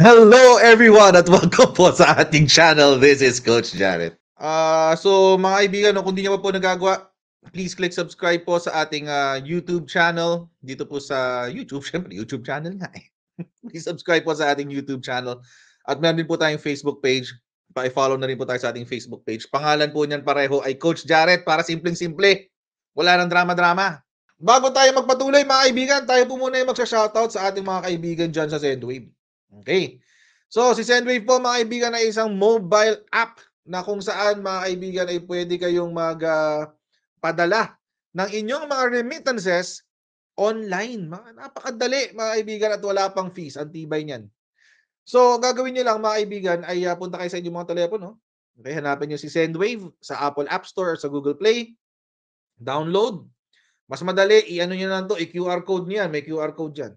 Hello everyone at welcome po sa ating channel. This is Coach Jared. So mga kaibigan, kung di nyo pa po nagagawa, please click subscribe po sa ating YouTube channel. Dito po sa YouTube, syempre YouTube channel nga eh. Please subscribe po sa ating YouTube channel. At meron din po tayong Facebook page. Pa-follow na rin po tayo sa ating Facebook page. Pangalan po niyan pareho ay Coach Jared, para simpleng-simple. Wala nang drama-drama. Bago tayo magpatuloy mga kaibigan, tayo po muna ay magsha-shoutout sa ating mga kaibigan dyan sa Sendwave. Okay. So, si Sendwave po mga kaibigan ay isang mobile app na kung saan mga kaibigan ay pwede kayong magpadala ng inyong mga remittances online. Napakadali mga kaibigan at wala pang fees. Ang tibay niyan. So, ang gagawin nyo lang mga kaibigan ay punta kayo sa inyong mga telepono. Okay, hanapin nyo si Sendwave sa Apple App Store or sa Google Play. Download. Mas madali, i-ano nyo na ito, i-QR code nyo yan. May QR code dyan.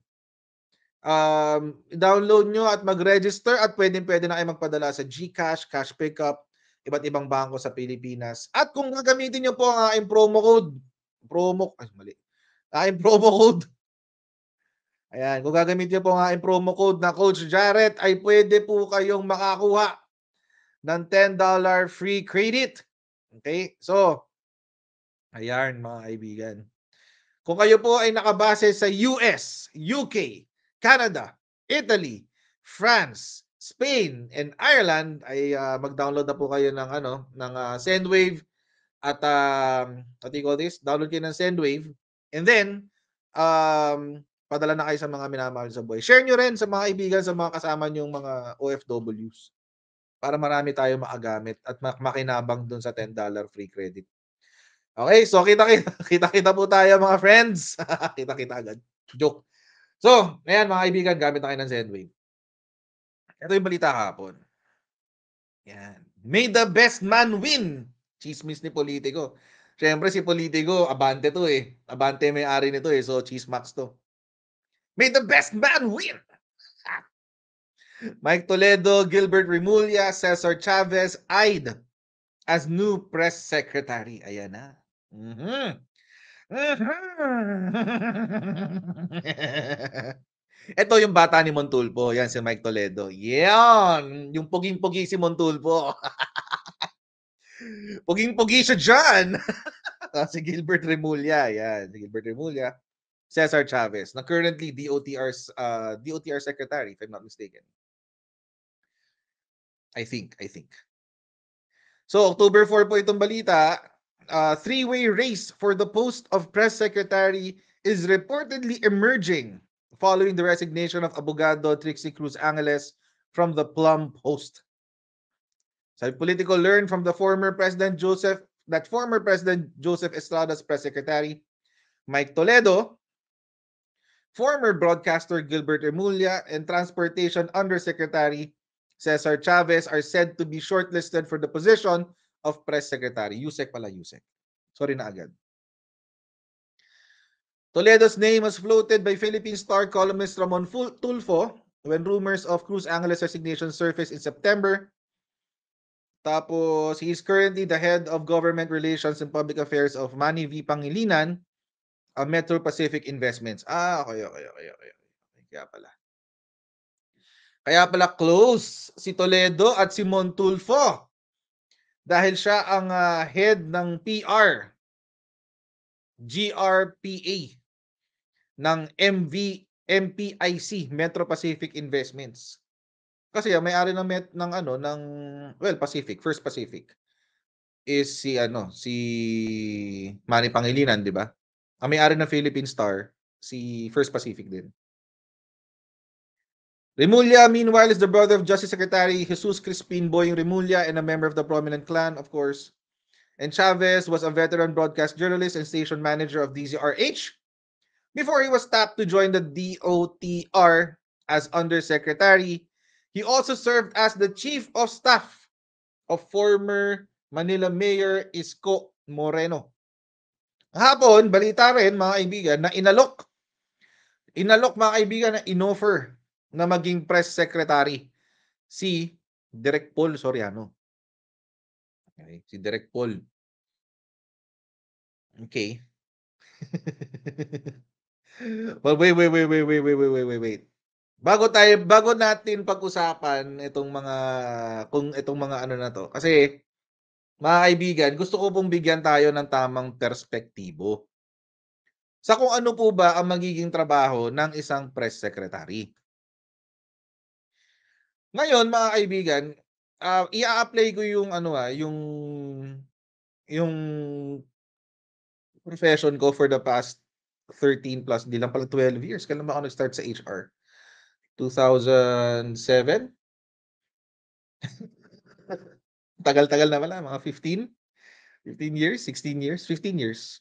Download nyo at mag-register at pwede na kayo magpadala sa GCash, Cash Pickup, iba't ibang bangko sa Pilipinas. At kung gagamitin nyo po ang aking promo code, ayan, kung gagamitin nyo po ang aking promo code na Coach Jared, ay pwede po kayong makakuha ng $10 free credit. Okay, so ayan mga kaibigan, kung kayo po ay nakabase sa US, UK, Canada, Italy, France, Spain, and Ireland ay mag-download na po kayo ng Sendwave at download kayo ng Sendwave and then padala na kayo sa mga minamahal sa buhay. Share nyo rin sa mga kaibigan, sa mga kasama nyong mga OFWs para marami tayo makagamit at makinabang dun sa $10 free credit. Okay, so kita-kita po tayo mga friends. Kita-kita agad. Joke. So, ayan mga kaibigan, gamit na kayo ng Sendwave. Ito yung balita kahapon. Ayan. May the best man win. Chismis ni Politego. Siyempre si Politego, abante to eh. Abante may-ari nito eh. So, chismax to. May the best man win. Mike Toledo, Gilbert Remulla, Cesar Chavez, eyed as new press secretary. Ayan na. Ito yung bata ni Mon Tulfo. Yan si Mike Toledo. Yan! Yung puging-pugi si Mon Tulfo. Puging-pugi siya dyan. Si Gilbert Remulla. Yan. Si Gilbert Remulla. Cesar Chavez. Na currently DOTR secretary if I'm not mistaken. I think. So, October 4 po itong balita. Three-way race for the post of press secretary is reportedly emerging following the resignation of Abogado Trixie Cruz-Angeles from the Plum Post. Sabi Politico, learned from the former President Joseph Estrada's press secretary, Mike Toledo, former broadcaster Gilbert Remulla, and transportation undersecretary Cesar Chavez are said to be shortlisted for the position of press secretary. Yusek pala, Yusek. Sorry na agad. Toledo's name was floated by Philippine Star columnist Mon Tulfo when rumors of Cruz-Angeles' resignation surfaced in September. Tapos, he is currently the head of government relations and public affairs of Manny V. Pangilinan, a Metro Pacific Investments. Okay. Kaya pala close si Toledo at si Mon Tulfo. Dahil siya ang head ng PR, GRPA, ng MPIC, Metro Pacific Investments. Kasi may-ari ng Pacific, First Pacific, is si Manny Pangilinan, di ba? Ang may-ari ng Philippine Star, si First Pacific din. Remulla, meanwhile, is the brother of Justice Secretary Jesus Crispin Boyring Remulla and a member of the prominent clan, of course. And Chavez was a veteran broadcast journalist and station manager of DZRH before he was tapped to join the DOTR as undersecretary. He also served as the chief of staff of former Manila Mayor Isko Moreno. Hapon, balita rin mga kaibigan na inalok. Inalok mga kaibigan na inoffer na maging press secretary si Direk Paul Soriano. Okay, si Direk Paul. Okay. Well, wait. bago natin pag-usapan itong mga ano na to, kasi mga kaibigan, gusto ko pong bigyan tayo ng tamang perspektibo sa kung ano po ba ang magiging trabaho ng isang press secretary. Ngayon, mga kaibigan, i-apply ko yung yung profession ko for the past 13 plus, hindi lang pala 12 years. Kailan ba ako nag-start sa HR? 2007? Tagal-tagal na pala, mga 15 years, 16 years, 15 years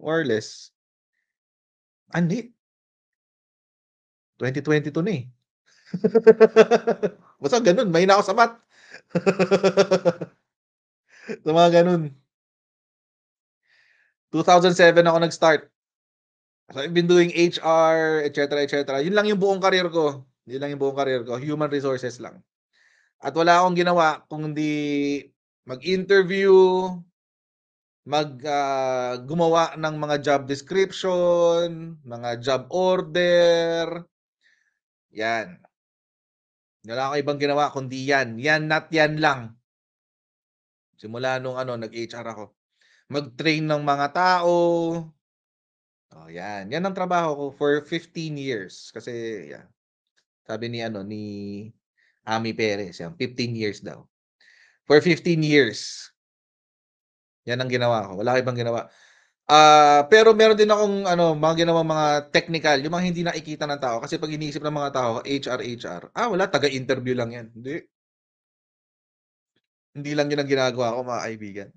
or less. Hindi. 2022 na eh. Basta ganun, mahina ako sa math. So mga ganun. 2007 ako nag-start. So I've been doing HR, etc., etc. Yun lang yung buong career ko. Yun lang yung buong career ko. Human resources lang. At wala akong ginawa kung hindi mag-interview, gumawa ng mga job description, mga job order. Yan. Wala akong ibang ginawa kundi yan. Yan, not yan lang. Simula nung nag-HR ako. Mag-train ng mga tao. Oh, yan. Yan ang trabaho ko for 15 years. Kasi, yan. Sabi ni Ami Perez, yan. 15 years daw. For 15 years. Yan ang ginawa ko. Wala ibang ginawa. Pero meron din akong, mga ginawa mga technical. Yung mga hindi nakikita ng tao. Kasi pag iniisip ng mga tao, HR. Ah, wala. Taga-interview lang yan. Hindi. Hindi lang yun ang ginagawa ko, mga kaibigan.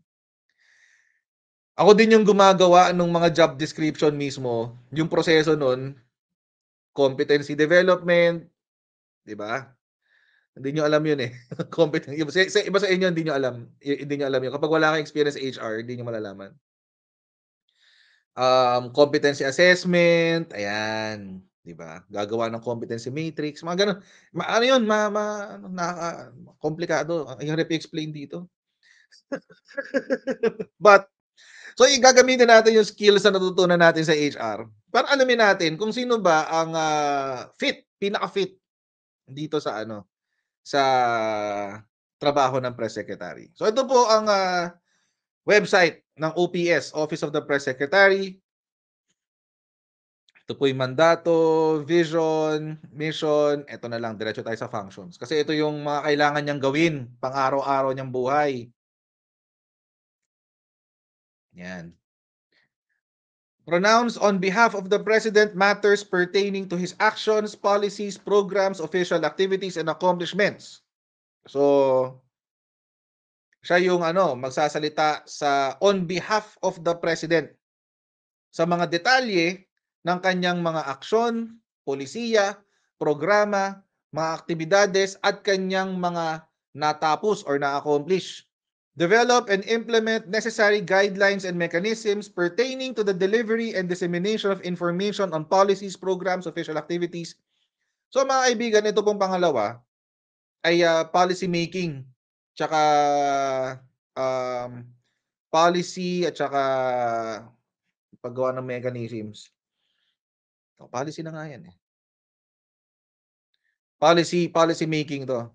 Ako din yung gumagawa ng mga job description mismo. Yung proseso nun, competency development, di ba? Hindi nyo alam yun eh. Iba sa inyo, hindi nyo alam. Hindi nyo alam yun. Kapag wala kang experience HR, hindi nyo malalaman. Competency assessment, ayan, di ba? Gagawa ng competency matrix, mga ganun. Komplikado. Ang hirap i-explain dito. But, so, igagamitin natin yung skills na natutunan natin sa HR para alamin natin kung sino ba ang pinaka-fit dito sa sa trabaho ng press secretary. So, ito po ang website ng OPS, Office of the Press Secretary. Ito po yung mandato, vision, mission. Ito na lang, diretso tayo sa functions. Kasi ito yung mga kailangan niyang gawin pang-araw-araw niyang buhay. Yan. Pronounce on behalf of the President matters pertaining to his actions, policies, programs, official activities, and accomplishments. So, siya yung magsasalita sa on behalf of the President sa mga detalye ng kanyang mga aksyon, polisiya, programa, mga aktibidades, at kanyang mga natapos or na-accomplish. Develop and implement necessary guidelines and mechanisms pertaining to the delivery and dissemination of information on policies, programs, official activities. So mga kaibigan, ito pong pangalawa ay policy making, tsaka policy at tsaka paggawa ng mechanisms. So, policy na nga yan eh. Policy making to.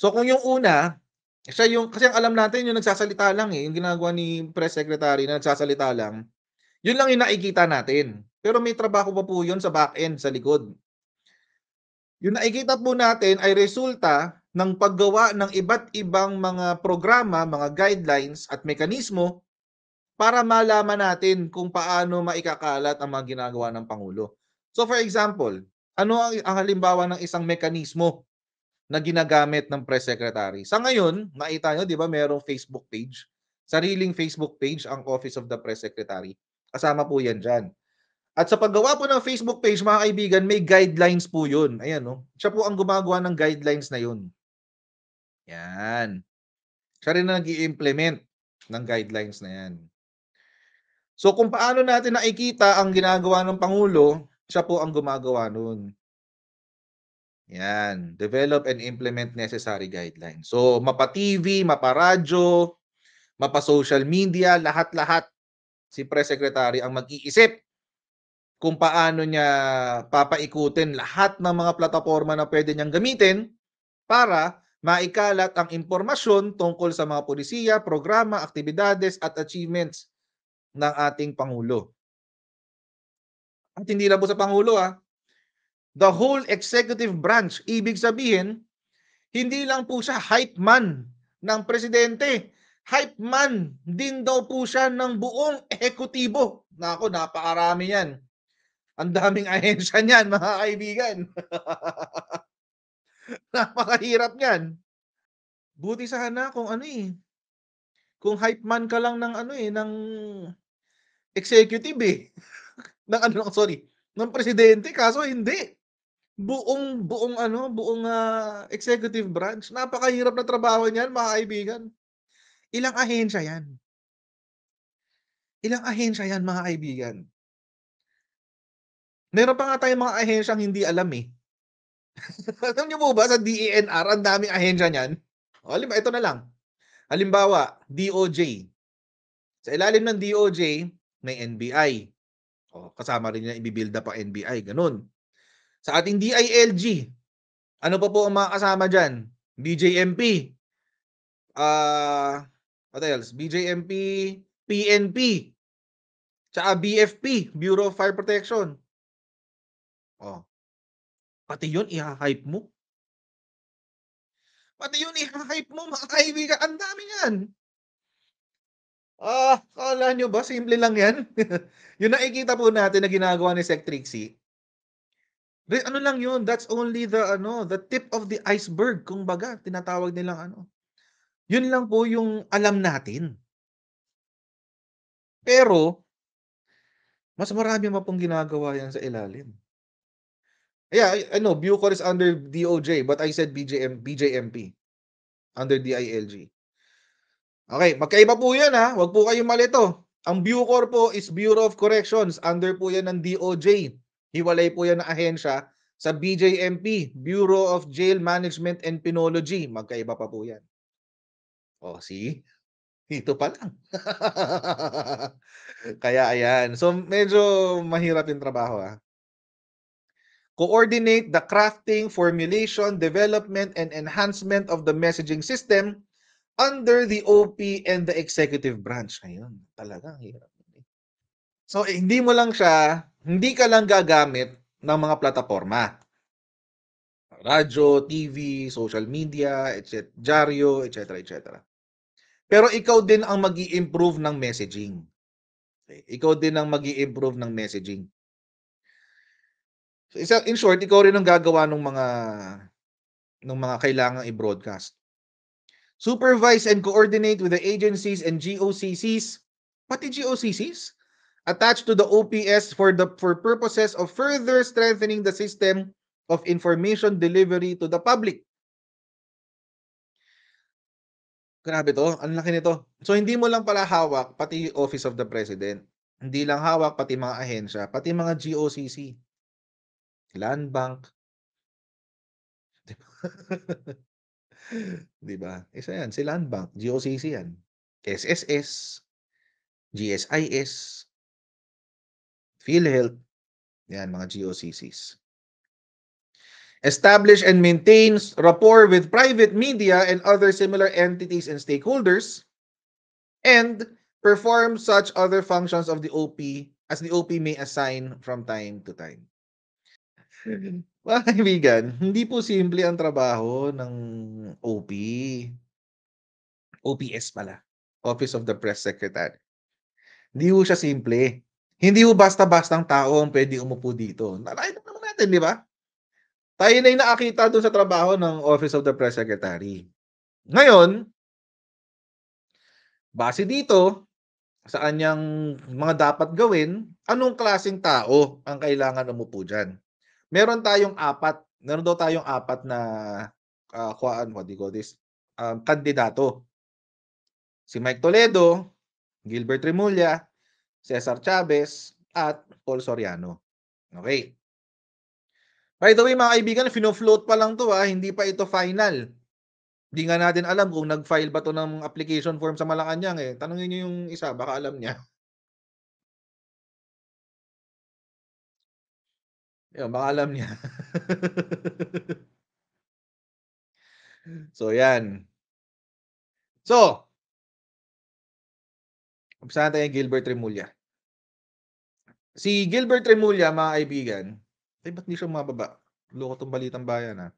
So kung yung una, siya yung, kasi ang alam natin yung nagsasalita lang eh, yung ginagawa ni press secretary na nagsasalita lang, yun lang yung nakikita natin. Pero may trabaho pa po yun sa back end, sa likod. Yung nakikita po natin ay resulta ng paggawa ng iba't ibang mga programa, mga guidelines at mekanismo para malaman natin kung paano maikakalat ang mga ginagawa ng Pangulo. So for example, ano ang halimbawa ng isang mekanismo na ginagamit ng press secretary? Sa ngayon, makita nyo, di ba, merong Facebook page. Sariling Facebook page ang Office of the Press Secretary. Kasama po yan dyan. At sa paggawa po ng Facebook page, mga kaibigan, may guidelines po yun. Ayan, no? Siya po ang gumagawa ng guidelines na yun. Yan. Siya rin na nag-i-implement ng guidelines na yan. So kung paano natin nakikita ang ginagawa ng Pangulo, siya po ang gumagawa nun. Yan. Develop and implement necessary guidelines. So, mapa-TV, mapa-radyo, mapa-social media, lahat-lahat si Press Secretary ang mag-iisip kung paano niya papaikutin lahat ng mga plataforma na pwede niyang gamitin para maikalat ang impormasyon tungkol sa mga polisiya, programa, aktibidades at achievements ng ating Pangulo. At hindi lang po sa Pangulo, the whole executive branch, ibig sabihin, hindi lang po siya hype man ng presidente. Hype man din daw po siya ng buong ehekutibo. Nako, napakarami yan. Ang daming ahensya niyan, mga kaibigan. Napakahirap niyan. Buti sana kung ano kung hype man ka lang ng ng executive ng presidente, kaso hindi. Buong executive branch. Napakahirap na trabaho niyan, mga kaibigan. Ilang ahensya yan. Ilang ahensya yan, mga kaibigan. Meron pa nga tayong mga ahensyang hindi alam Alam niyo po ba sa DENR, ang daming ahensya niyan? O, ito na lang. Halimbawa, DOJ. Sa ilalim ng DOJ, may NBI. O, kasama rin niya i-build up ang NBI, ganun. Sa ating DILG, ano pa po ang mga kasama dyan? BJMP. What else? BJMP, PNP. Tsaka BFP, Bureau of Fire Protection. Oh. Pati yun, iha-hype mo. Pati yun, iha-hype mo, mga kaibigan. Ang dami yan. Kala nyo ba? Simple lang yan. Yung nakikita po natin na ginagawa ni Sec Trixie. Ano lang yun? That's only the tip of the iceberg. Kung baga, tinatawag nilang Yun lang po yung alam natin. Pero, mas marami pa pong ginagawa yan sa ilalim. Yeah, I know, BUCOR is under DOJ, but I said BJMP, under DILG. Okay, magkaiba po yan wag po kayong malito. Ang BUCOR po is Bureau of Corrections, under po yan ng DOJ. Hiwalay po yan na ahensya sa BJMP, Bureau of Jail Management and Penology. Magkaiba pa po yan. Oh, see? Dito pa lang. Kaya ayan. So, medyo mahirap yung trabaho Coordinate the crafting, formulation, development, and enhancement of the messaging system under the OP and the executive branch. Ayun, talagang hirap. So, hindi ka lang gagamit ng mga plataforma. Radyo, TV, social media, etc. Dyaryo, etc. etc. Pero ikaw din ang mag-i-improve ng messaging. Okay. Ikaw din ang mag-i-improve ng messaging. So in short, ikaw rin ang gagawa ng mga kailangang i-broadcast. Supervise and coordinate with the agencies and GOCCs, pati GOCCs, attached to the OPS for purposes of further strengthening the system of information delivery to the public. Grabe to, ang laki nito. So hindi mo lang pala hawak, pati Office of the President. Hindi lang hawak, pati mga ahensya, pati mga GOCC. Land Bank. Diba? Diba? Isa yan, si Land Bank. GOCC yan. SSS. GSIS. PhilHealth. Yan, mga GOCCs. Establish and maintain rapport with private media and other similar entities and stakeholders. And perform such other functions of the OP as the OP may assign from time to time. Mga kaibigan, hindi po simple ang trabaho ng OP. OPS pala. Office of the Press Secretary. Hindi po siya simple. Hindi po basta-bastang tao ang pwede umupo dito. Nakita naman natin, di ba? Tayo na yung nakakita doon sa trabaho ng Office of the Press Secretary. Ngayon, base dito, sa anyang mga dapat gawin, anong klaseng tao ang kailangan umupo dyan? Meron daw tayong apat na kandidato. Si Mike Toledo, Gilbert Remulla, Cesar Chavez, at Paul Soriano. Okay. By the way, mga kaibigan, fino-float pa lang to hindi pa ito final. Hindi nga natin alam kung nag-file ba to ng application form sa Malacanang Tanungin niyo yung isa, baka alam niya. Yun, baka alam niya. So, yan. So, umpisa natin yung Gilbert Remulla. Si Gilbert Remulla, mga kaibigan, ay ba't di siya mababa? Loko tong balitang bayan, ha?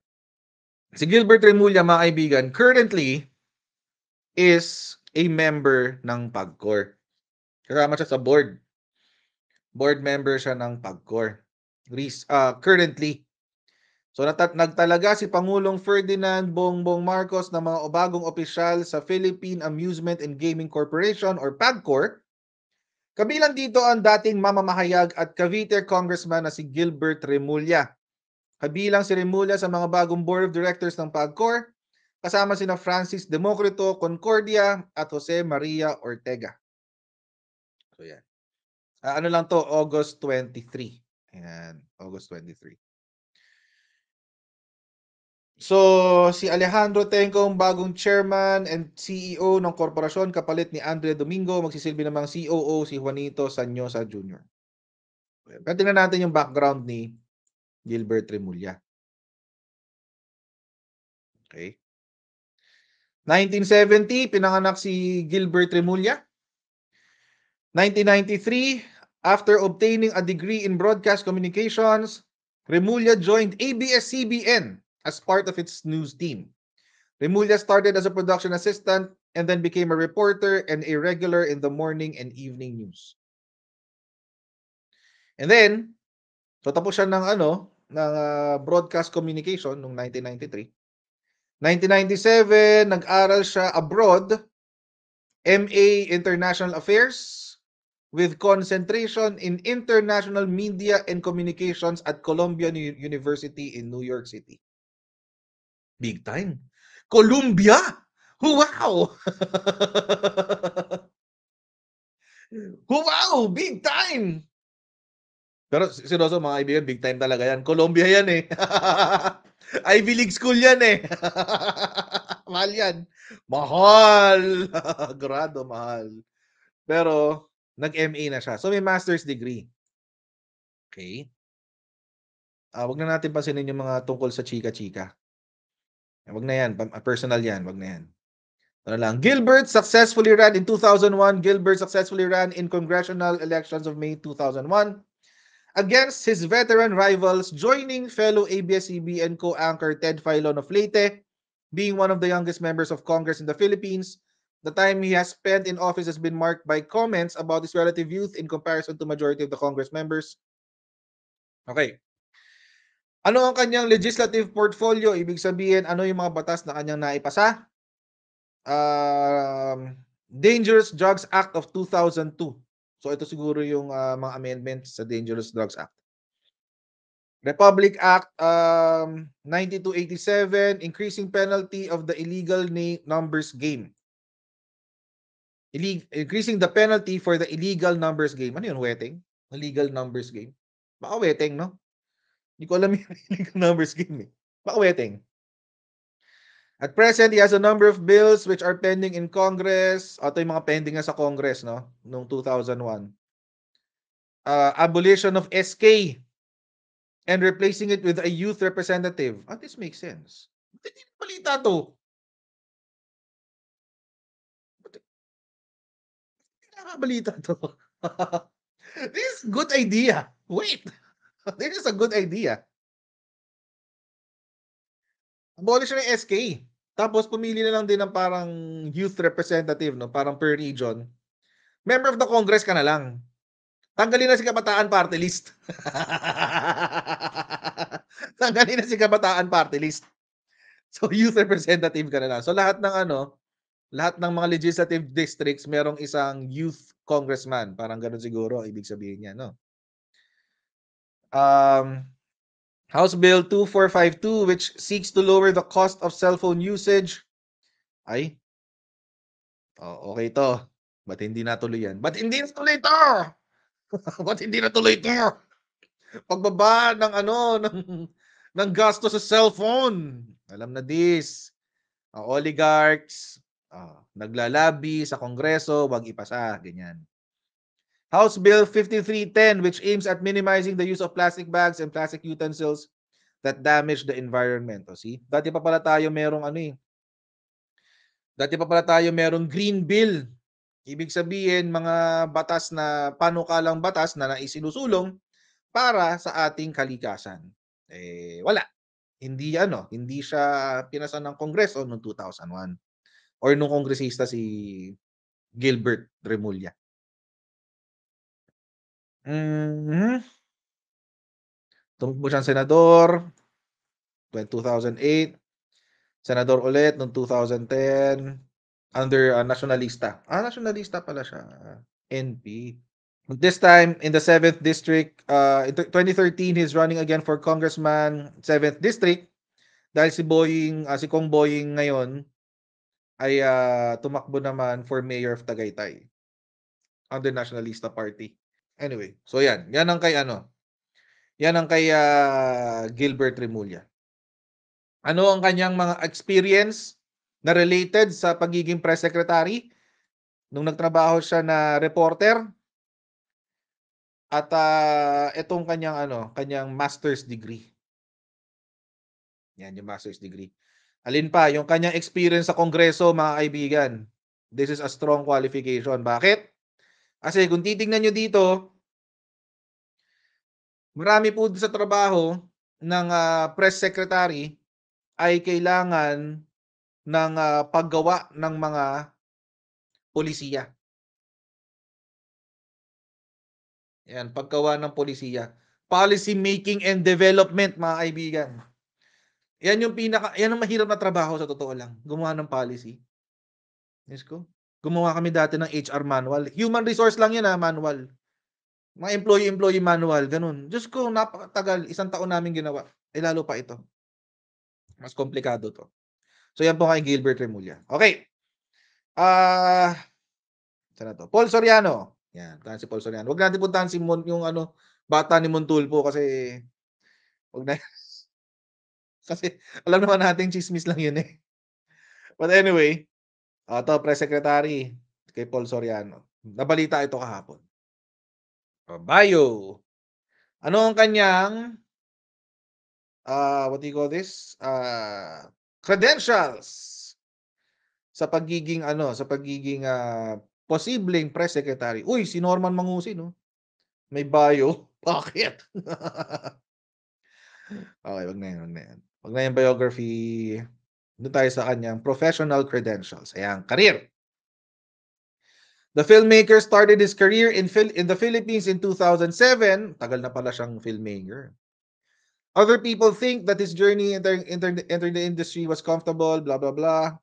Si Gilbert Remulla, mga kaibigan, currently is a member ng PAGCOR. Kasama siya sa board. Board member siya ng PAGCOR. Currently. So nagtalaga si Pangulong Ferdinand Bongbong Marcos ng mga bagong opisyal sa Philippine Amusement and Gaming Corporation or PAGCOR. Kabilang dito ang dating mamamahayag at Cavite Congressman na si Gilbert Remulla. Kabilang si Remulla sa mga bagong board of directors ng PAGCOR kasama sina Francis Democrito Concordia at Jose Maria Ortega. So yan. Ano lang to, August 23. Ayan, August 23. So, si Alejandro Tengkong, bagong chairman and CEO ng korporasyon, kapalit ni Andre Domingo, magsisilbi namang COO si Juanito Sanyosa Jr. Pero tingnan natin yung background ni Gilbert Remulla. Okay. 1970, pinanganak si Gilbert Remulla. 1993, after obtaining a degree in broadcast communications, Remulla joined ABS-CBN as part of its news team. Remulla started as a production assistant and then became a reporter and a regular in the morning and evening news. And then, so tapos siya ng broadcast communication noong 1993. 1997, nag-aral siya abroad, MA International Affairs with concentration in international media and communications at Columbia University in New York City. Big time. Columbia? Wow! Wow! Big time! Pero seryoso mga kaibigan, big time talaga yan. Columbia yan eh. Ivy League school yan eh. Mahal yan. Mahal! Grado mahal. Pero nag-MA na siya. So may master's degree. Okay. Wag na natin pansinin yung mga tungkol sa chika-chika. Wag na yan. Personal yan. Wag na yan. Ano lang. Gilbert successfully ran in 2001. Gilbert successfully ran in congressional elections of May 2001 against his veteran rivals, joining fellow ABS-CBN co-anchor Ted Failon of Leyte, being one of the youngest members of Congress in the Philippines. The time he has spent in office has been marked by comments about his relative youth in comparison to majority of the Congress members. Okay. Ano ang kanyang legislative portfolio? Ibig sabihin, ano yung mga batas na kanyang naipasa? Dangerous Drugs Act of 2002. So ito siguro yung mga amendments sa Dangerous Drugs Act. Republic Act 9287, increasing penalty of the illegal numbers game. Increasing the penalty for the illegal numbers game. Ano yun, wetting? Illegal numbers game. Baka wetting, no? Hindi ko alam yung illegal numbers game eh. Baka wetting. At present, he has a number of bills which are pending in Congress. Ito yung mga pending na sa Congress, no? Noong 2001. Abolition of SK and replacing it with a youth representative. This makes sense. Ba't hindi na balita to? Ba't hindi na balita to? This is a good idea. Wait! This is a good idea. Abolish na yung SK. Tapos pumili na lang din ng parang youth representative, no? Parang per region. Member of the Congress ka na lang. Tanggalin na si Kabataan Party List. Tanggalin na si Kabataan Party List. So youth representative ka na lang. So lahat ng lahat ng mga legislative districts merong isang youth congressman. Parang ganun siguro ibig sabihin niya, no? House Bill 2452, which seeks to lower the cost of cell phone usage. Ay, okay to. Ba't hindi natuloy yan? Ba't hindi natuloy to? Ba't hindi natuloy to? Pagbaba ng ng gasto sa cellphone. Alam na this. Oligarchs, naglalabi sa Kongreso, wag ipasa, ganyan. House Bill 5310, which aims at minimizing the use of plastic bags and plastic utensils that damage the environment. O, see? Dati pa pala tayo merong ano eh. Dati pa pala tayo merong Green Bill. Ibig sabihin, mga batas na panukalang batas na naisinusulong para sa ating kalikasan. Eh, wala. Hindi ano, hindi siya pinasa ng Kongreso noong 2001 or nung kongresista si Gilbert Remulla. Mm-hmm. Tumakbo siyang senador 2008, senador ulit noong 2010 under Nacionalista. Ah, Nacionalista pala siya, NP. This time in the 7th district, in 2013 he's running again for congressman 7th district dahil si Boying, si Kong Boying ngayon ay tumakbo naman for mayor of Tagaytay under Nacionalista Party. Anyway, so yan. Yan ang kay ano. Yan ang kay Gilbert Remulla. Ano ang kanyang mga experience na related sa pagiging press secretary? Nung nagtrabaho siya na reporter at itong kanyang ano, kanyang master's degree. Yan yung master's degree. Alin pa? Yung kanyang experience sa Kongreso, mga kaibigan. This is a strong qualification. Bakit? Kasi kung titingnan nyo dito, marami po sa trabaho ng press secretary ay kailangan ng paggawa ng mga polisiya. Yan, paggawa ng polisiya. Policy making and development, mga kaibigan. Yan yung pinaka, yan ang mahirap na trabaho sa totoo lang. Gumawa ng policy. Yes ko? Gumawa kami dati ng HR manual. Human resource lang yan, ha, manual. Mga employee-employee manual, ganun. Diyos ko, napakatagal. 1 taon namin ginawa. Eh, lalo pa ito. Mas komplikado to. So, yan po kay Gilbert Remulla. Okay. Saan na to? Paul Soriano. Yan, tahan si Paul Soriano. Huwag natin puntahan si Mon, yung ano, bata ni Mon Tulfo kasi, huwag na. Kasi, alam naman natin, chismis lang yun eh. But anyway, ito, press secretary kay Paul Soriano. Nabalita ito kahapon. Bio. Ano ang kanyang what do you call this? Credentials sa pagiging ano, sa pagiging posibleng press secretary. Uy, si Norman Mangusi, no? May bio. Bakit? Okay, wag na yan, wag na yan. Wag na yan biography. Doon tayo sa kanyang professional credentials. Ayan, career. The filmmaker started his career in the Philippines in 2007. Tagal na pala siyang filmmaker. Other people think that his journey entering the industry was comfortable, blah, blah, blah.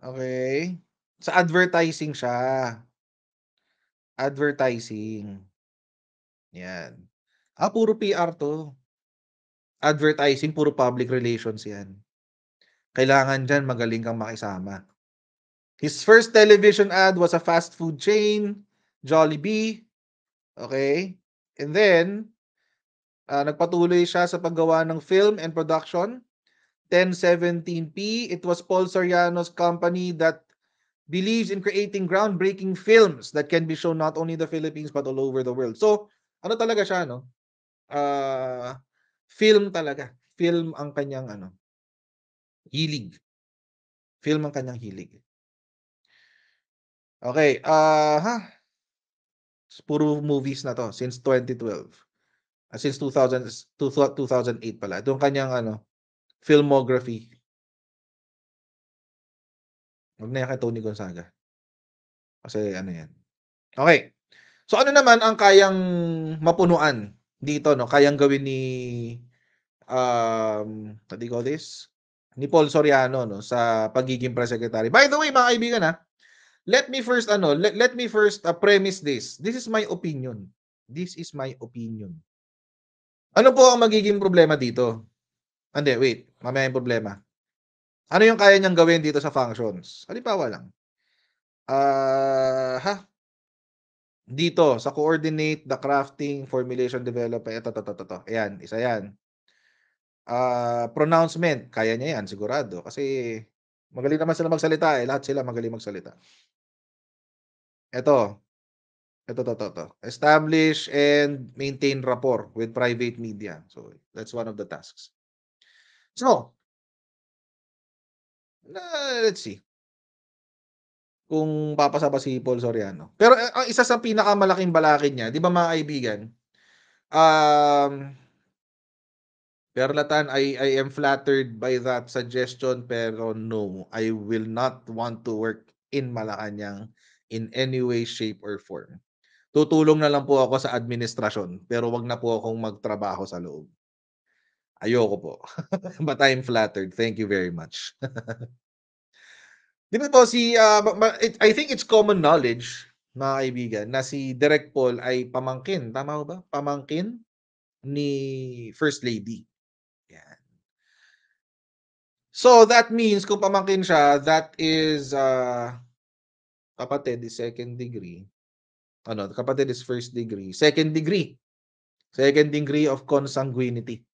Okay. Sa advertising siya. Advertising. Yan. Ah, puro PR to. Advertising, puro public relations yan. Kailangan dyan, magaling kang makisama. His first television ad was a fast food chain, Jollibee. Okay? And then, nagpatuloy siya sa paggawa ng film and production. 1017P, it was Paul Soriano's company that believes in creating groundbreaking films that can be shown not only in the Philippines but all over the world. So, ano talaga siya, no? Film talaga. Film ang kanyang ano, hilig. Film ang kanyang hilig. Okay. Puro movies na to since 2012. Since 2008 pala. Ito ang kanyang ano, filmography. Huwag na yan kay Tony Gonzaga. Kasi ano yan. Okay. So ano naman ang kayang mapunuan dito, no? Kayang gawin ni what do you call this? Ni Paul Soriano, no, sa pagiging press secretary. By the way, mga kaibigan, ha, let me first premise this. This is my opinion. This is my opinion. Ano po ang magiging problema dito? Hindi, wait. Mamaya yung problema. Ano yung kaya niyang gawin dito sa functions? Halimbawa lang. Dito, sa coordinate, the crafting, formulation, development, ito. Ayan, isa yan. Pronouncement, kaya niya yan, sigurado. Kasi Magaling naman sila magsalita eh. Lahat sila magaling magsalita. Ito. Ito. Establish and maintain rapport with private media. So, that's one of the tasks. So, let's see kung papasa ba si Paul Soriano. Pero ang isa sa pinakamalaking balakin niya, di ba mga kaibigan, Perlatan, I am flattered by that suggestion, pero no, I will not want to work in Malacanang in any way, shape, or form. Tutulong na lang po ako sa administrasyon, pero wag na po akong magtrabaho sa loob. Ayoko po. But I'm flattered. Thank you very much. Di ba po si, I think it's common knowledge, mga kaibigan, na si Direk Paul ay pamangkin. Tama ba? Pamangkin ni First Lady. Yan. So that means, kung pamangkin siya, that is, kapatid is second degree. Ano, kapatid is first degree. Second degree. Second degree of consanguinity.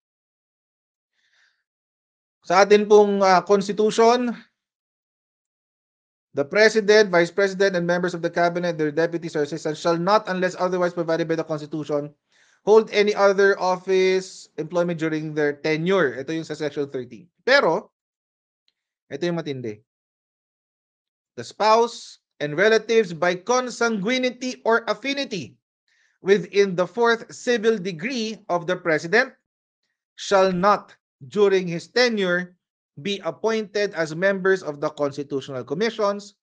Sa atin pong constitution, the President, Vice President, and members of the Cabinet, their deputies or assistants shall not, unless otherwise provided by the Constitution, hold any other office employment during their tenure. Ito yung sa Section 13. Pero, ito yung matindi. The spouse and relatives by consanguinity or affinity within the fourth civil degree of the President shall not, during his tenure, be appointed as members of the constitutional commissions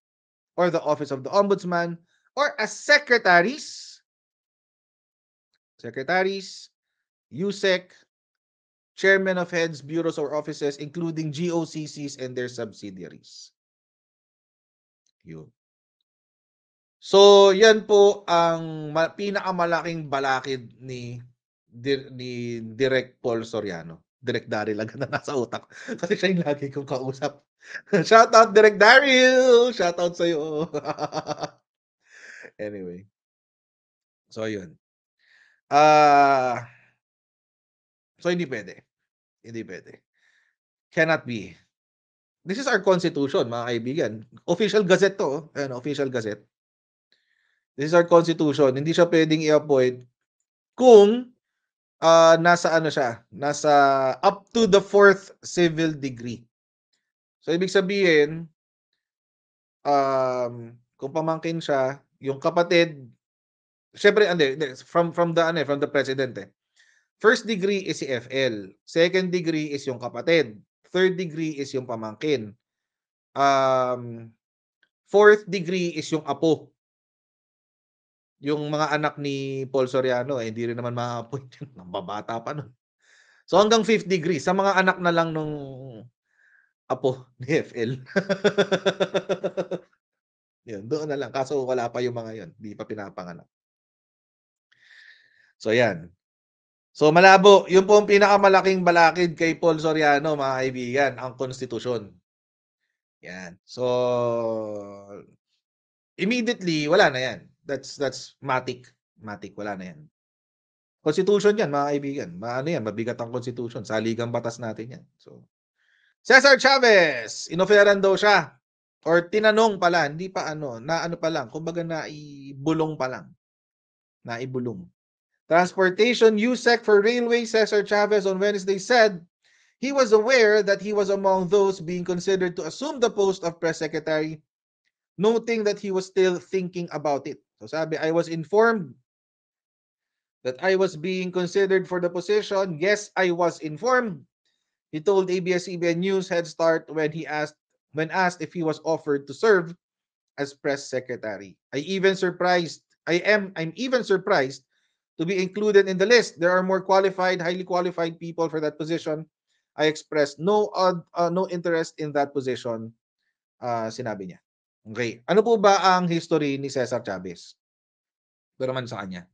or the office of the ombudsman or as secretaries, USEC, chairman of heads, bureaus, or offices, including GOCCs and their subsidiaries. Yun. So, yan po ang pinakamalaking balakid ni Direk Paul Soriano. Direk Daryl agad na nasa utak. Kasi siya yung lagi kong kausap. Shoutout Direk Daryl! Shoutout sa'yo! Anyway. So, yun. So, hindi pwede. Hindi pwede. Cannot be. This is our constitution, mga kaibigan. Official Gazette to. Ayan, Official Gazette. This is our constitution. Hindi siya pwedeng i-appoint kung nasa ano siya, nasa up to the fourth civil degree. So, ibig sabihin, kung pamangkin siya, yung kapatid, syempre, from the president eh. First degree is si FL. Second degree is yung kapatid. Third degree is yung pamangkin. Fourth degree is yung apo. Yung mga anak ni Paul Soriano, hindi rin naman ma-appoint yun. Nambabata pa nun. So hanggang 5th degree, sa mga anak na lang nung apo ni FL. Yun, doon na lang. Kaso wala pa yung mga yun. Hindi pa pinapanganak. So yan. So malabo, yun po ang pinakamalaking balakid kay Paul Soriano, mga kaibigan, ang konstitusyon. Yan. So, immediately, wala na yan. That's matik, wala na yan. Constitution yan, mga kaibigan. Ano yan, mabigat ang constitution. Saligang batas natin yan. So, Cesar Chavez, inoferan daw siya. Or tinanong pala, hindi pa ano, na ano pa lang. Kumbaga naibulong pa lang. Naibulong. Transportation USEC for Railway, Cesar Chavez on Wednesday said he was aware that he was among those being considered to assume the post of press secretary, noting that he was still thinking about it. So sabi, I was informed that I was being considered for the position. Yes, I was informed. He told ABS-CBN News Head Start when asked if he was offered to serve as press secretary. I'm even surprised to be included in the list. There are more qualified, highly qualified people for that position. I expressed no interest in that position, sinabi niya. Okay. Ano po ba ang history ni Cesar Chavez? Ito naman sa kanya.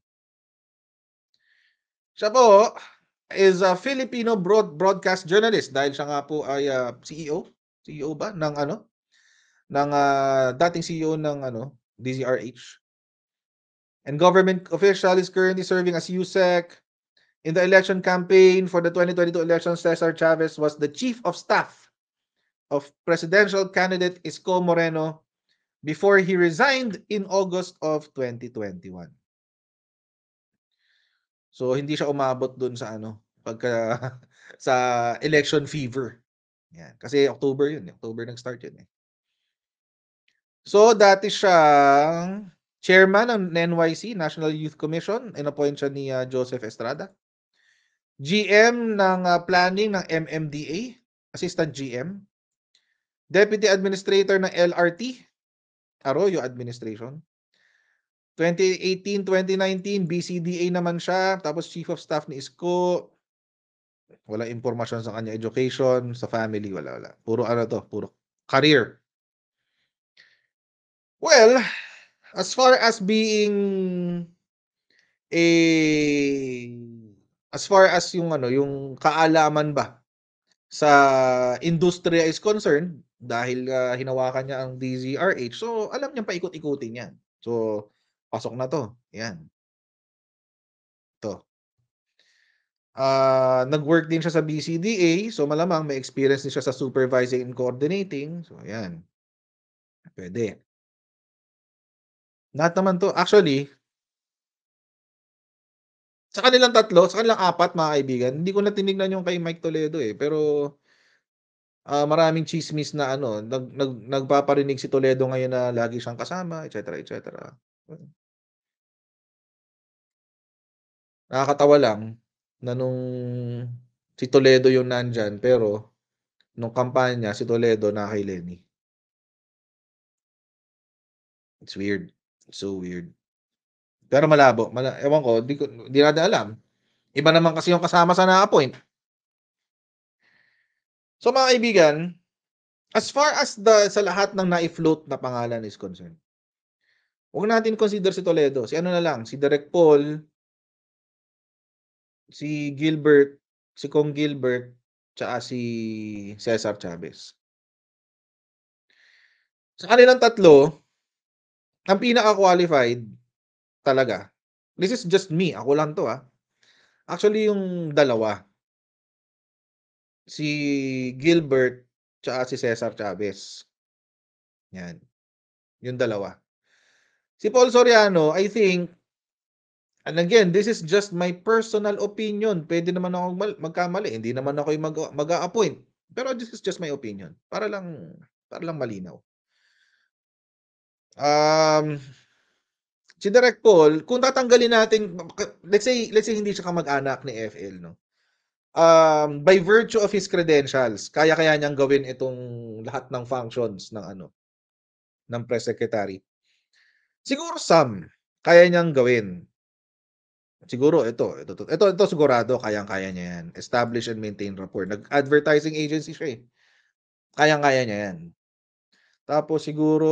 Siya po is a Filipino broadcast journalist dahil siya nga po ay CEO ba ng ano? Ng dating CEO ng ano, DZRH. And government official is currently serving as USEC. In the election campaign for the 2022 elections, Cesar Chavez was the chief of staff of presidential candidate Isko Moreno before he resigned in August of 2021. So hindi siya umabot doon sa ano, pagka sa election fever. Yan, kasi October 'yun, October nag-start 'yun eh. So dati siyang chairman ng NYC, National Youth Commission, in-appoint siya ni Joseph Estrada. GM ng planning ng MMDA, assistant GM. Deputy administrator ng LRT, Arroyo administration. 2018-2019, BCDA naman siya. Tapos chief of staff ni Isko. Walang impormasyon sa kanya. Education, sa family, wala. Puro ano to, puro career. Well, as far as being yung kaalaman ba sa industriya is concerned, dahil hinawakan niya ang DZRH, so alam niya paikot-ikutin yan. So pasok na to. Yan. To. Nag-work din siya sa BCDA, so malamang may experience din siya sa supervising and coordinating. So yan. Pwede. Lahat naman to. Actually, sa kanilang tatlo, sa kanilang apat, mga kaibigan, hindi ko na tinignan yung kay Mike Toledo eh. Pero maraming chismis na ano, nagpaparinig si Toledo ngayon na lagi siyang kasama, etc. etc. Nakakatawa lang na nung si Toledo yung nandyan, pero nung kampanya, si Toledo na kay Lenny. It's weird. So weird. Pero malabo. Ewan ko, di natin alam. Iba naman kasi yung kasama sa na-appoint. So mga kaibigan, as far as sa lahat ng na-float na pangalan is concerned, huwag natin consider si Toledo. Si ano na lang, si Direk Paul, si Gilbert, si Kong Gilbert, tsaka si Cesar Chavez. Sa kanilang tatlo, ang pinaka-qualified talaga. This is just me. Ako lang to ha. Actually, yung dalawa. Si Gilbert tsaka si Cesar Chavez. Yan. Yung dalawa. Si Paul Soriano, I think, and again, this is just my personal opinion. Pwede naman ako magkamali. Hindi naman ako yung mag-a-appoint. Pero this is just my opinion. Para lang malinaw. Si Direk Paul, kung tatanggalin natin, let's say hindi siya kamag-anak ni FL, no? By virtue of his credentials, kaya niyang gawin itong lahat ng functions ng ng press secretary. Siguro Sam, kaya niyang gawin. Siguro ito sigurado kayang-kaya niya yan. Establish and maintain rapport. Nag-advertising agency siya eh. Kayang-kaya niya yan. Tapos siguro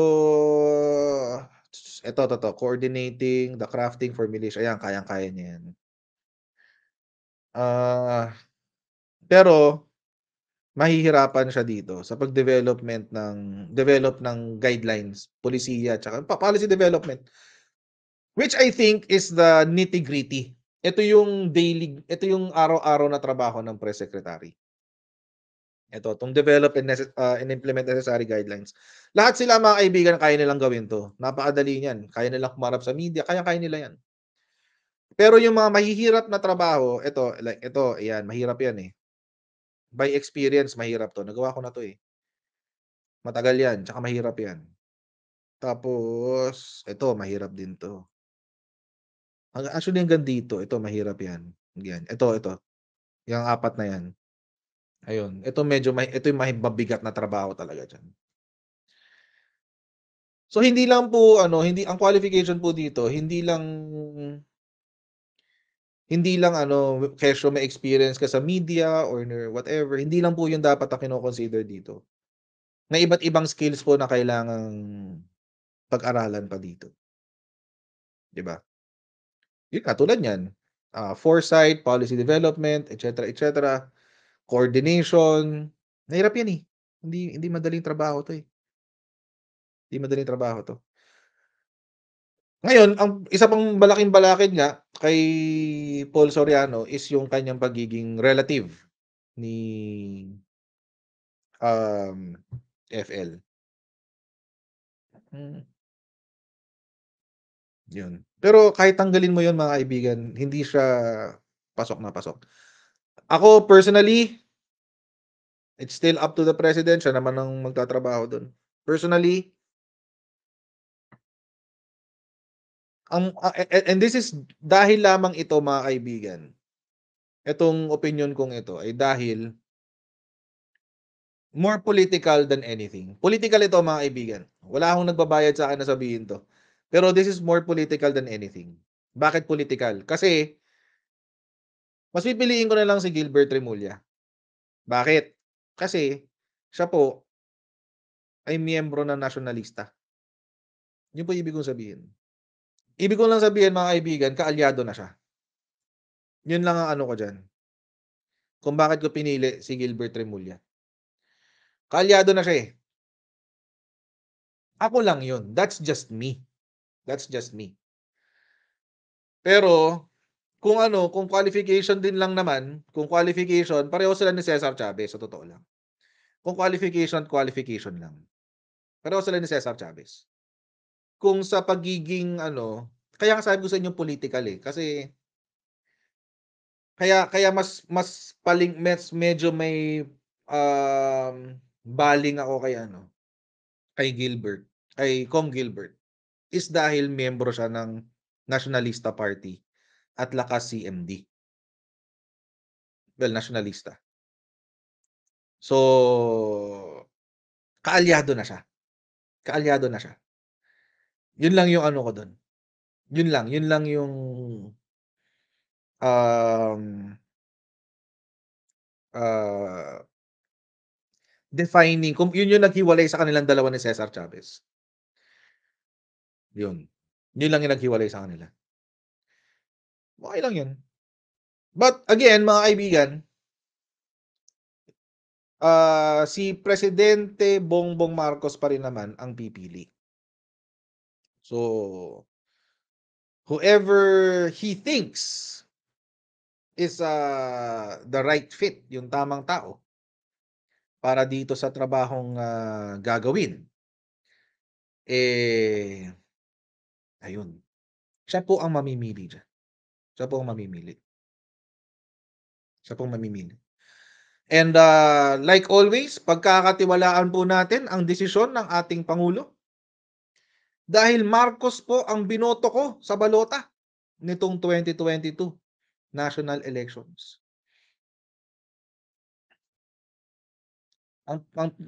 ito coordinating, the crafting formulation, ayan, kayang-kaya niya yan. Pero mahihirapan siya dito sa pagdevelopment ng guidelines, polisiya, tsaka policy development, which I think is the nitty-gritty. Ito yung araw-araw na trabaho ng press secretary. Itong develop and implement necessary guidelines. Lahat sila mga kaibigan, kaya nilang gawin to. Napakadali niyan. Kaya nilang kumarap sa media. Kaya nila yan. Pero yung mga mahihirap na trabaho, ayan, mahirap yan eh. By experience, mahirap to. Nagawa ko na to eh. Matagal yan, tsaka mahirap yan. Tapos, mahirap din to. Actually, hanggang dito, mahirap yan. Yung apat na yan. Ayun, ito yung mabigat na trabaho talaga diyan. So hindi lang po ang qualification po dito, hindi lang kesyo may experience ka sa media or whatever, hindi lang po 'yun dapat na kino-consider dito. May iba't ibang skills po na kailangang pag-aralan pa dito. 'Di ba? Yung katulad niyan, foresight, policy development, etc., etc. Coordination. Nahirap yan eh. Hindi madaling trabaho to eh. Hindi madaling trabaho to. Ngayon, ang isa pang balakin niya kay Paul Soriano is yung kanyang pagiging relative ni FL. Yun. Pero kahit tanggalin mo yun, mga kaibigan, hindi siya pasok na pasok. Ako, personally, it's still up to the president. Siya naman ang magtatrabaho dun. Personally, and this is dahil lamang ito, mga kaibigan. Itong opinion kong ito ay dahil more political than anything. Political ito, mga kaibigan. Wala akong nagbabayad sa akin na sabihin to. Pero this is more political than anything. Bakit political? Kasi mas pipiliin ko na lang si Gilbert Remulla. Bakit? Kasi siya po ay miyembro ng nasyonalista. Yun po ibig kong sabihin. Ibig ko lang sabihin, mga kaibigan, kaalyado na siya. Yun lang ang ano ko dyan. Kung bakit ko pinili si Gilbert Remulla. Kaalyado na siya eh. Ako lang yun. That's just me. That's just me. Pero, kung ano, kung qualification din lang naman, kung qualification, pareho sila ni Cesar Chavez, sa totoo lang. Kung qualification lang. Pareho sila ni Cesar Chavez. Kung sa pagiging, ano, kaya kasabi ko sa inyo political eh. Kasi, kaya mas medyo may baling ako kay ano, kay Gilbert, kay Kong Gilbert, is dahil miyembro siya ng Nacionalista Party at lakas CMD. Well, nationalista. So, kaalyado na siya. Kaalyado na siya. Yun lang yung ano ko doon. Yun lang yung defining, yun yung naghiwalay sa kanilang dalawa ni Cesar Chavez. Yun lang yung naghiwalay sa kanila. Okay lang yun. But again, mga kaibigan, si Presidente Bongbong Marcos pa rin naman ang pipili. So, whoever he thinks is the right fit, yung tamang tao, para dito sa trabahong gagawin. Eh, ayun. Siya po ang mamimili dyan. Siya po ang mamimili. And like always, pagkakatiwalaan po natin ang desisyon ng ating Pangulo. Dahil Marcos po ang binoto ko sa balota nitong 2022 national elections.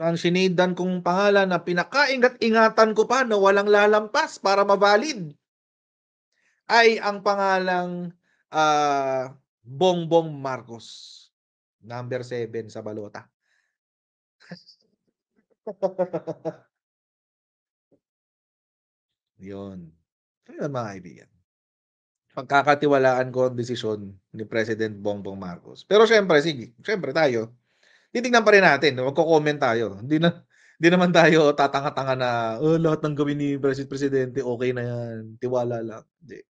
Ang sinidan kong pangalan na pinakaingat-ingatan ko pa na walang lalampas para mavalid ay ang pangalang Bongbong Marcos. Number 7 sa balota. Yun. Yun, mga kaibigan. Pagkakatiwalaan ko ang desisyon ni President Bongbong Marcos. Pero syempre, sige. Syempre tayo. Titignan pa rin natin, magko-comment tayo. Hindi naman tayo tatanga-tanga na lahat ng gawin ni presidente okay na yan, tiwala lang. Hindi.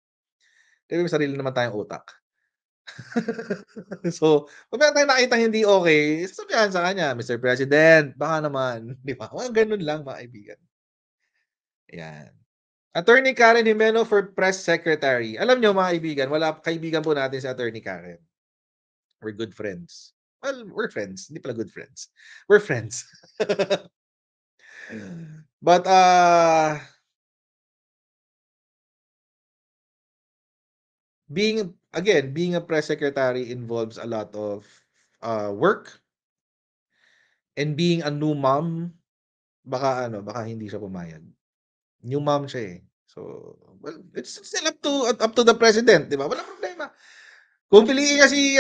Kasi may sarili naman tayong utak. So, pag may tayo nakita hindi okay, sasabihan sa kanya, Mr. President, baka naman, di ba? Wala, ganun lang, mga kaibigan. Ayan. Attorney Karen Jimeno for Press Secretary. Alam nyo, mga kaibigan, kaibigan po natin si Attorney Karen. We're good friends. Well, we're friends. Hindi pala good friends. We're friends. But, being a press secretary involves a lot of work. And being a new mom, baka hindi siya pumayag. New mom siya eh. So, well, it's still up to the president, di ba? Walang problema. Kung piliin niya si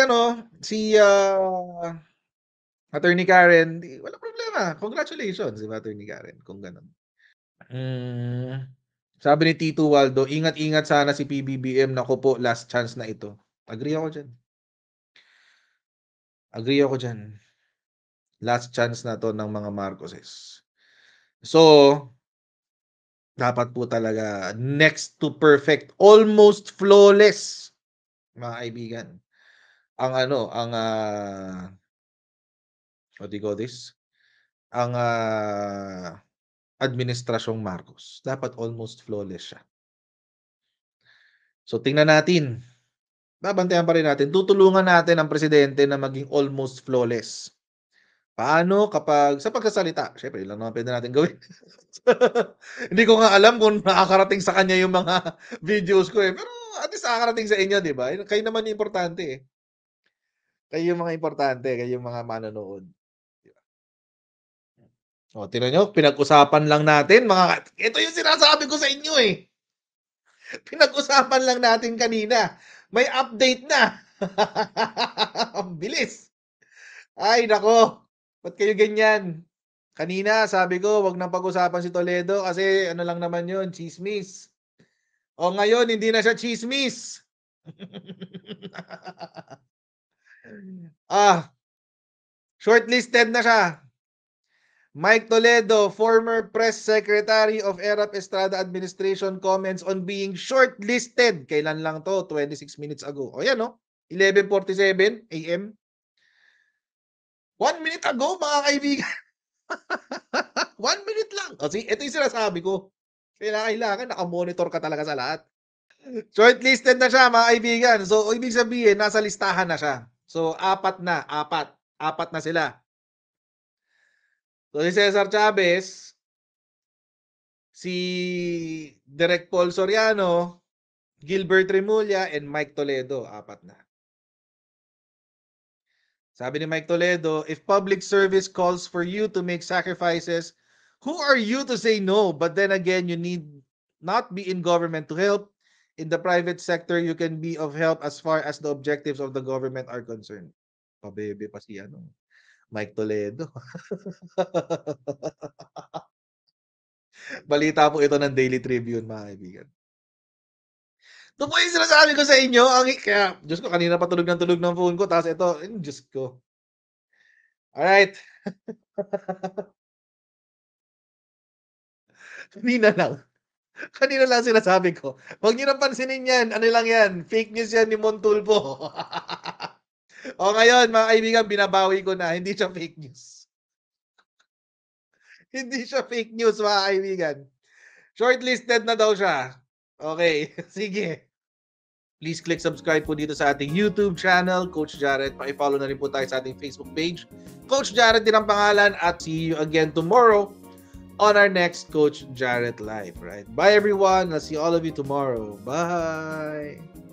Attorney Karen, wala problema. Congratulations, si Attorney Karen, kung ganun. Sabi ni Tito Waldo, ingat-ingat sana si PBBM. Naku po, last chance na ito. Agree ako dyan. Last chance na to ng mga Marcoses. So, dapat po talaga next to perfect, almost flawless, mga kaibigan, ang ang administrasyong Marcos. Dapat almost flawless siya. So tingnan natin. Babantayan pa rin natin. Tutulungan natin ang presidente na maging almost flawless. Paano kapag sa pagsasalita? Siyempre, ilan naman pwede natin gawin. Hindi ko nga alam kung nakakarating sa kanya yung mga videos ko eh. Pero at least nakakarating sa inyo, di ba? Kayo naman yung importante eh. Kayo yung mga importante, kayo yung mga manonood. O, tingnan nyo, pinag-usapan lang natin. Mga... Ito yung sinasabi ko sa inyo eh. Pinag-usapan lang natin kanina. May update na. Ang bilis. Ay, nako. Ba't kayo ganyan? Kanina, sabi ko, wag nang pag-usapan si Toledo kasi ano lang naman yun, chismis. O ngayon, hindi na siya chismis. Ah, shortlisted na siya. Mike Toledo, former press secretary of ERAP Estrada Administration, comments on being shortlisted. Kailan lang to? 26 minutes ago. O yan, no? 11:47 a.m. 1 minute ago, mga kaibigan. 1 minute lang. O, see, ito yung sinasabi ko. Kailangan nakamonitor ka talaga sa lahat. Shortlisted na siya, mga kaibigan. So, ibig sabihin, nasa listahan na siya. So, apat na. Apat na sila. So, si Cesar Chavez, si Direk Paul Soriano, Gilbert Remulla, and Mike Toledo. Apat na. Sabi ni Mike Toledo, if public service calls for you to make sacrifices, who are you to say no? But then again, you need not be in government to help. In the private sector, you can be of help as far as the objectives of the government are concerned. Pabebe pa si ano, Mike Toledo. Balita po ito ng Daily Tribune, mga kaibigan. Ito po yung sinasabi ko sa inyo. Kaya, Diyos ko, kanina pa tulog ng phone ko. Tapos ito, Diyos ko. Alright. Kanina lang sinasabi ko. Huwag nyo nang pansinin yan. Ano lang yan? Fake news yan ni Mon Tulfo. O ngayon, mga kaibigan, binabawi ko na. Hindi siya fake news. Hindi siya fake news, mga kaibigan. Shortlisted na daw siya. Okay, sige. Please click subscribe po dito sa ating YouTube channel, Coach Jared. Paki-follow na rin po tayo sa ating Facebook page, Coach Jared din ang pangalan. At see you again tomorrow on our next Coach Jared Live. Right? Bye everyone. I'll see all of you tomorrow. Bye!